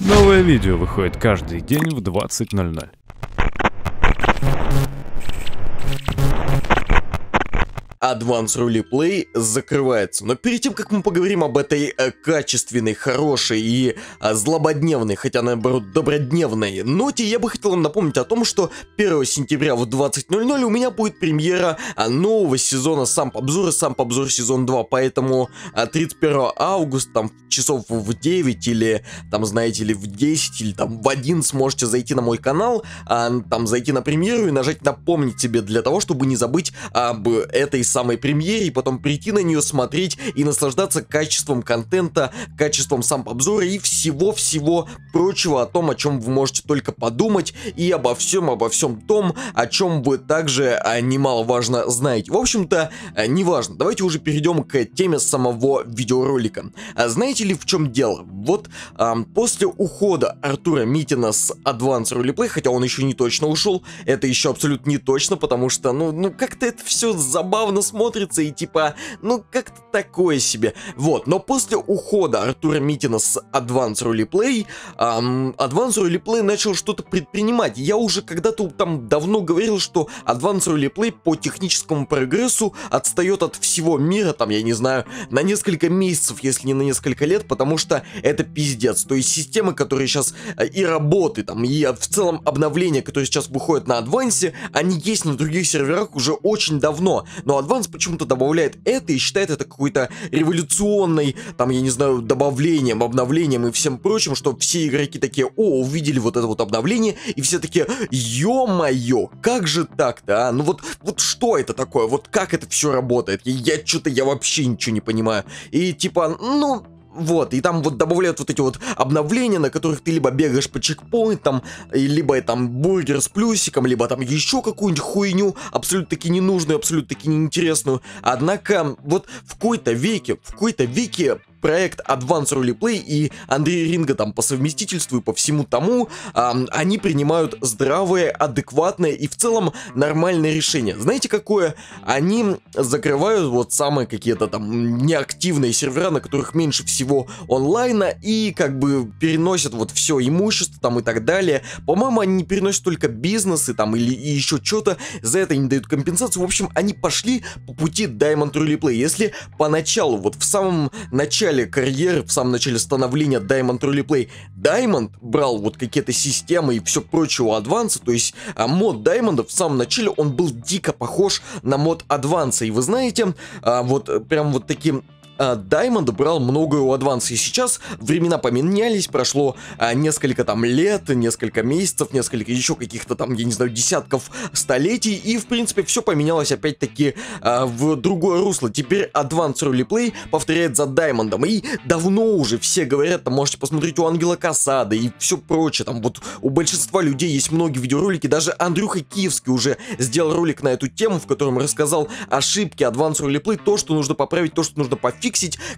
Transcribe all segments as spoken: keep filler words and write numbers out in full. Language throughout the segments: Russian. Новое видео выходит каждый день в двадцать ноль ноль. Advanced Roleplay закрывается. Но перед тем, как мы поговорим об этой э, качественной, хорошей и э, злободневной, хотя наоборот добродневной ноте, я бы хотел вам напомнить о том, что первого сентября в двадцать ноль ноль у меня будет премьера э, нового сезона «Сам Побзор» и «Сам Побзор» сезон два, поэтому э, тридцать первого августа, там, часов в девять или, там, знаете ли, в десять или, там, в одиннадцать можете зайти на мой канал, э, там, зайти на премьеру и нажать «Напомнить себе» для того, чтобы не забыть об этой самой премьере, и потом прийти на нее, смотреть и наслаждаться качеством контента, качеством сам обзора и всего-всего прочего, о том, о чем вы можете только подумать, и обо всем, обо всем том, о чем вы также а, немаловажно знаете. В общем-то, а, неважно. Давайте уже перейдем к теме самого видеоролика. А знаете ли, в чем дело? Вот а, после ухода Артура Митина с Advanced Roleplay, хотя он еще не точно ушел, это еще абсолютно не точно, потому что, ну, ну как-то это все забавно смотрится и типа, ну как-то такое себе. Вот, но после ухода Артура Митина с Advanced Roleplay, эм, Advanced Roleplay начал что-то предпринимать. Я уже когда-то там давно говорил, что Advanced Roleplay по техническому прогрессу отстает от всего мира, там, я не знаю, на несколько месяцев, если не на несколько лет, потому что это пиздец. То есть системы, которые сейчас и работы, там, и в целом обновления, которые сейчас выходят на Advanced, они есть на других серверах уже очень давно, но Advanced почему-то добавляет это и считает это какой-то революционной, там, я не знаю, добавлением, обновлением и всем прочим, что все игроки такие, о, увидели вот это вот обновление, и все такие, ё-моё, как же так-то, а? Ну вот, вот что это такое, вот как это все работает, я, я что-то, я вообще ничего не понимаю, и типа, ну... Вот, и там вот добавляют вот эти вот обновления, на которых ты либо бегаешь по чекпоинтам, либо там бургер с плюсиком, либо там еще какую-нибудь хуйню, абсолютно-таки ненужную, абсолютно-таки неинтересную. Однако, вот в какой-то веке, в какой-то веке... проект Advanced Roleplay и Андрей Ринга там по совместительству и по всему тому, э, они принимают здравые, адекватные и в целом нормальные решения. Знаете, какое? Они закрывают вот самые какие-то там неактивные сервера, на которых меньше всего онлайна, и как бы переносят вот все имущество там и так далее. По-моему, они не переносят только бизнесы там или и еще что-то, за это не дают компенсацию. В общем, они пошли по пути Diamond Roleplay. Если поначалу, вот в самом начале карьеры, в самом начале становления Diamond Roleplay, Diamond брал вот какие-то системы и все прочее у Advanced, то есть а, мод Diamond в самом начале, он был дико похож на мод Advanced, и вы знаете, а, вот прям вот таким Diamond брал многое у Advanced, и сейчас времена поменялись, прошло а, несколько там лет, несколько месяцев, несколько еще каких-то там, я не знаю, десятков столетий, и в принципе все поменялось опять-таки а, в другое русло. Теперь Advanced Roleplay повторяет за Diamond, и давно уже все говорят, там можете посмотреть у Ангела Касада и все прочее, там вот у большинства людей есть многие видеоролики, даже Андрюха Киевский уже сделал ролик на эту тему, в котором рассказал ошибки Advanced Roleplay, то, что нужно поправить, то, что нужно пофиксировать.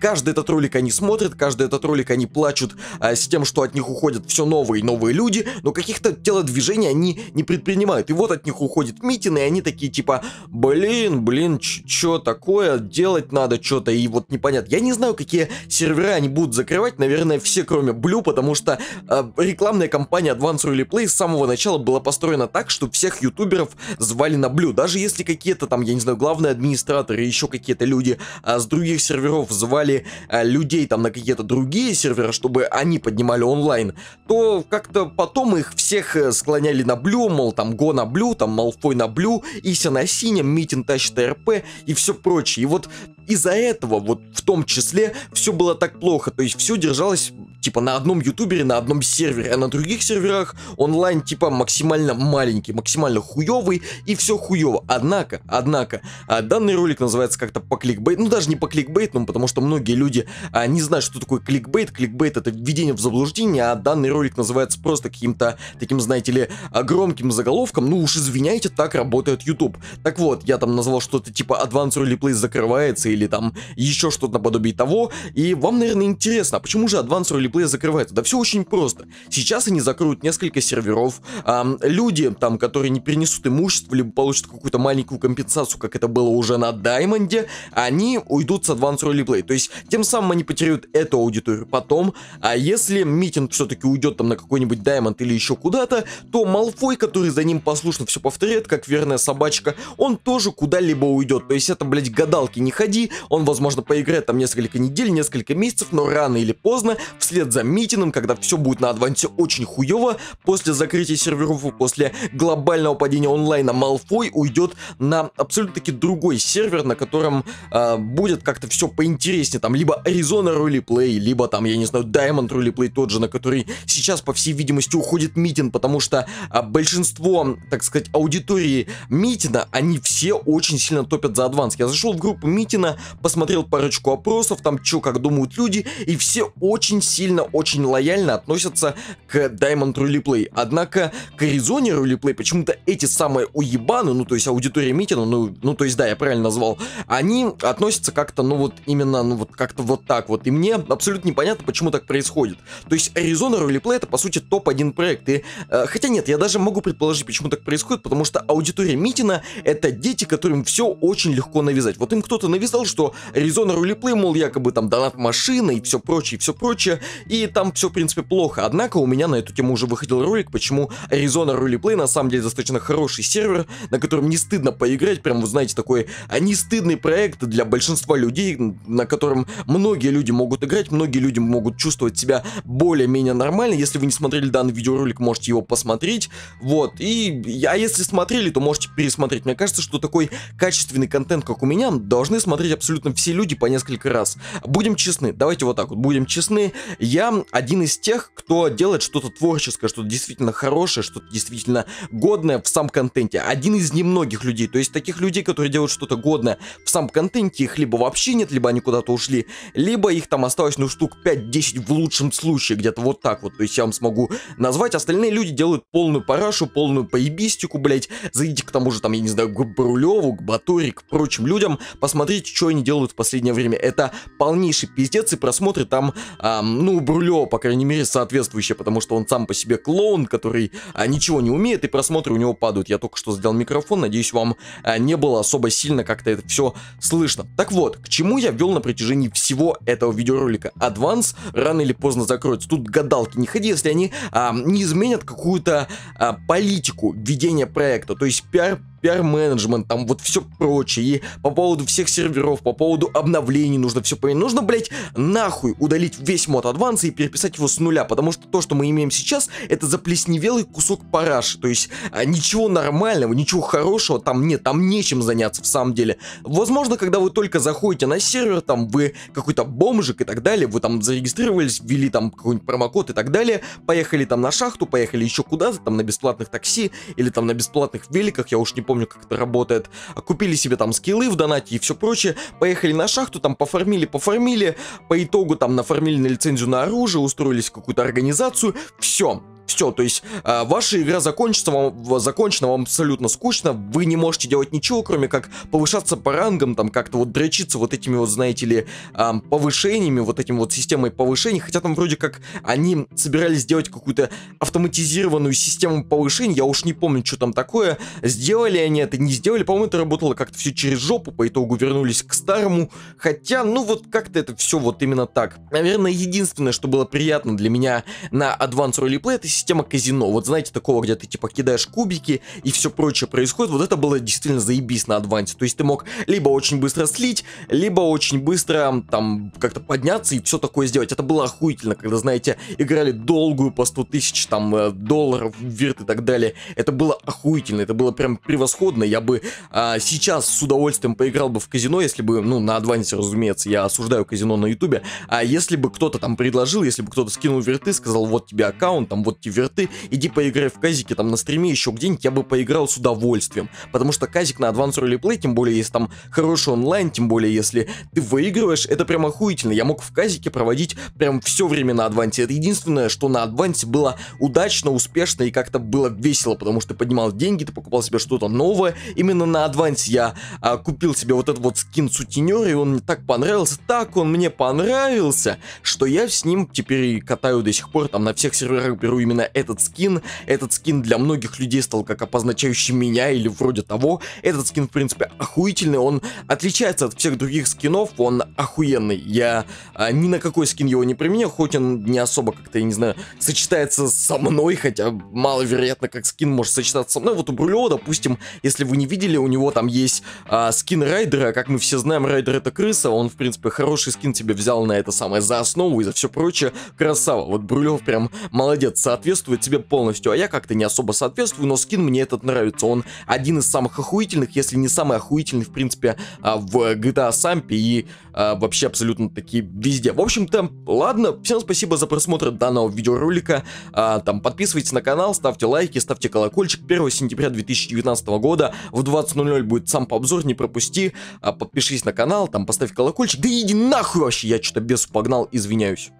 Каждый этот ролик они смотрят, каждый этот ролик они плачут а, с тем, что от них уходят все новые и новые люди, но каких-то телодвижений они не предпринимают. И вот от них уходит Митин, и они такие типа, блин, блин, что такое, делать надо что-то, и вот непонятно. Я не знаю, какие сервера они будут закрывать, наверное, все, кроме Блю, потому что а, рекламная кампания Advanced Roleplay с самого начала была построена так, что всех ютуберов звали на Блю. Даже если какие-то там, я не знаю, главные администраторы, еще какие-то люди а, с других серверов звали э, людей там на какие-то другие серверы, чтобы они поднимали онлайн, то как-то потом их всех э, склоняли на Блю, мол, там Го на Блю, там Малфой на Блю, Ися на синем, Митин тащит РП и все прочее. И вот из-за этого, вот в том числе, все было так плохо, то есть все держалось типа на одном ютубере, на одном сервере, а на других серверах онлайн типа максимально маленький, максимально хуёвый, и все хуёво. Однако, однако, а, данный ролик называется как-то по кликбейт, ну даже не по кликбейтному, потому что многие люди а, не знают, что такое кликбейт, кликбейт это введение в заблуждение, а данный ролик называется просто каким-то таким, знаете ли, громким заголовком, ну уж извиняйте, так работает YouTube. Так вот, я там назвал что-то типа Advanced Roleplay закрывается, или там еще что-то подобие того. И вам, наверное, интересно, а почему же Advanced Roleplay закрывается? Да все очень просто. Сейчас они закроют несколько серверов. Эм, люди, там, которые не принесут имущество, либо получат какую-то маленькую компенсацию, как это было уже на Даймонде, они уйдут с Advanced Roleplay. То есть, тем самым они потеряют эту аудиторию потом. А если митинг все-таки уйдет там на какой-нибудь Даймонд или еще куда-то, то Малфой, который за ним послушно все повторяет, как верная собачка, он тоже куда-либо уйдет. То есть, это, блядь, гадалки не ходи. Он, возможно, поиграет там несколько недель, несколько месяцев, но рано или поздно, вслед за митингом, когда все будет на Адвансе очень хуево, после закрытия серверов и после глобального падения онлайна, Малфой уйдет на абсолютно-таки другой сервер, на котором э, будет как-то все поинтереснее. Там либо Arizona Roleplay, либо там, я не знаю, Diamond Roleplay тот же, на который сейчас, по всей видимости, уходит митинг, потому что э, большинство, так сказать, аудитории митина, они все очень сильно топят за Адванс. Я зашел в группу митина, посмотрел парочку опросов, там что, как думают люди, и все очень сильно, очень лояльно относятся к Diamond Roleplay. Однако к Arizona Roleplay почему-то эти самые уебаны, ну то есть аудитория митина, ну, ну то есть да, я правильно назвал, они относятся как-то, ну вот именно, ну вот как-то вот так вот. И мне абсолютно непонятно, почему так происходит. То есть Arizona Roleplay это по сути топ один проект. И, э, хотя нет, я даже могу предположить, почему так происходит, потому что аудитория митина это дети, которым все очень легко навязать. Вот им кто-то навязал, что Arizona Roleplay, мол, якобы там донат машины и все прочее, и все прочее, и там все в принципе плохо. Однако у меня на эту тему уже выходил ролик, почему Arizona Roleplay на самом деле достаточно хороший сервер, на котором не стыдно поиграть, прям, вы знаете, такой не стыдный проект для большинства людей, на котором многие люди могут играть, многие люди могут чувствовать себя более-менее нормально. Если вы не смотрели данный видеоролик, можете его посмотреть, вот, и, а если смотрели, то можете пересмотреть. Мне кажется, что такой качественный контент, как у меня, должны смотреть абсолютно все люди по несколько раз. Будем честны, давайте вот так вот, будем честны, я один из тех, кто делает что-то творческое, что-то действительно хорошее, что-то действительно годное в сам контенте. Один из немногих людей, то есть таких людей, которые делают что-то годное в сам контенте, их либо вообще нет, либо они куда-то ушли, либо их там осталось, ну, штук пять-десять в лучшем случае, где-то вот так вот, то есть я вам смогу назвать. Остальные люди делают полную парашу, полную поебистику, блять. Зайдите к тому же, там, я не знаю, к Брулеву, к Батори, к прочим людям, посмотрите, что они делают в последнее время. Это полнейший пиздец, и просмотры там, а, ну, у Брулева, по крайней мере, соответствующие, потому что он сам по себе клоун, который а, ничего не умеет, и просмотры у него падают. Я только что сделал микрофон, надеюсь, вам а, не было особо сильно как-то это все слышно. Так вот, к чему я вел на протяжении всего этого видеоролика. Advance рано или поздно закроется. Тут гадалки не ходи, если они а, не изменят какую-то а, политику ведения проекта, то есть пиар, пиар-менеджмент, там вот все прочее. И по поводу всех серверов, по поводу обновлений нужно все поменять. Нужно, блять, нахуй удалить весь мод Advance и переписать его с нуля, потому что то, что мы имеем сейчас, это заплесневелый кусок параши, то есть а, ничего нормального, ничего хорошего там нет, там нечем заняться в самом деле. Возможно, когда вы только заходите на сервер, там вы какой-то бомжик и так далее, вы там зарегистрировались, ввели там какой-нибудь промокод и так далее, поехали там на шахту, поехали еще куда-то, там на бесплатных такси или там на бесплатных великах, я уж не помню, помню, как это работает, купили себе там скиллы в донате и все прочее, поехали на шахту, там пофармили, пофармили, по итогу там нафармили на лицензию на оружие, устроились в какую-то организацию, все. Все, то есть э, ваша игра закончится, вам, закончена, вам абсолютно скучно, вы не можете делать ничего, кроме как повышаться по рангам, там как-то вот дрочиться вот этими вот, знаете ли, э, повышениями, вот этим вот системой повышений, хотя там вроде как они собирались сделать какую-то автоматизированную систему повышений, я уж не помню, что там такое, сделали они это, не сделали, по-моему, это работало как-то все через жопу, по итогу вернулись к старому, хотя, ну вот как-то это все вот именно так. Наверное, единственное, что было приятно для меня на Advanced Roleplay, это система казино, вот знаете, такого, где ты типа кидаешь кубики и все прочее происходит, вот это было действительно заебись на Advance, то есть ты мог либо очень быстро слить, либо очень быстро там как-то подняться и все такое сделать, это было охуительно, когда, знаете, играли долгую по сто тысяч там долларов, вирт и так далее, это было охуительно, это было прям превосходно, я бы а, сейчас с удовольствием поиграл бы в казино, если бы, ну, на Advance, разумеется, я осуждаю казино на ютубе, а если бы кто-то там предложил, если бы кто-то скинул вирты, сказал, вот тебе аккаунт, там, вот шутки, верты, иди поиграй в казики там на стриме еще где-нибудь, я бы поиграл с удовольствием, потому что казик на Advanced Roleplay, тем более если там хороший онлайн, тем более если ты выигрываешь, это прям охуительно. Я мог в казике проводить прям все время на Адвансе, это единственное, что на Адвансе было удачно, успешно и как-то было весело, потому что ты поднимал деньги, ты покупал себе что-то новое, именно на Адвансе я а, купил себе вот этот вот скин сутенер, и он мне так понравился, так он мне понравился, что я с ним теперь катаю до сих пор, там на всех серверах беру именно этот скин. Этот скин для многих людей стал как обозначающий меня или вроде того. Этот скин в принципе охуительный, он отличается от всех других скинов, он охуенный. Я а, ни на какой скин его не применял, хоть он не особо как-то, я не знаю, сочетается со мной, хотя маловероятно, как скин может сочетаться со мной. Вот у Брулева, допустим, если вы не видели, у него там есть а, скин Райдера, как мы все знаем, Райдер это крыса, он в принципе хороший скин себе взял на это самое за основу и за все прочее, красава. Вот Брулев прям молодец, соответствует тебе полностью, а я как-то не особо соответствую, но скин мне этот нравится, он один из самых охуительных, если не самый охуительный в принципе в джи ти эй Сампе и а, вообще абсолютно такие везде. В общем-то, ладно, всем спасибо за просмотр данного видеоролика, а, там подписывайтесь на канал, ставьте лайки, ставьте колокольчик. Первого сентября две тысячи девятнадцатого года в двадцать ноль ноль будет Сампа-обзор, не пропусти, а, подпишись на канал, там поставь колокольчик, да иди нахуй вообще, я что-то бесу погнал, извиняюсь.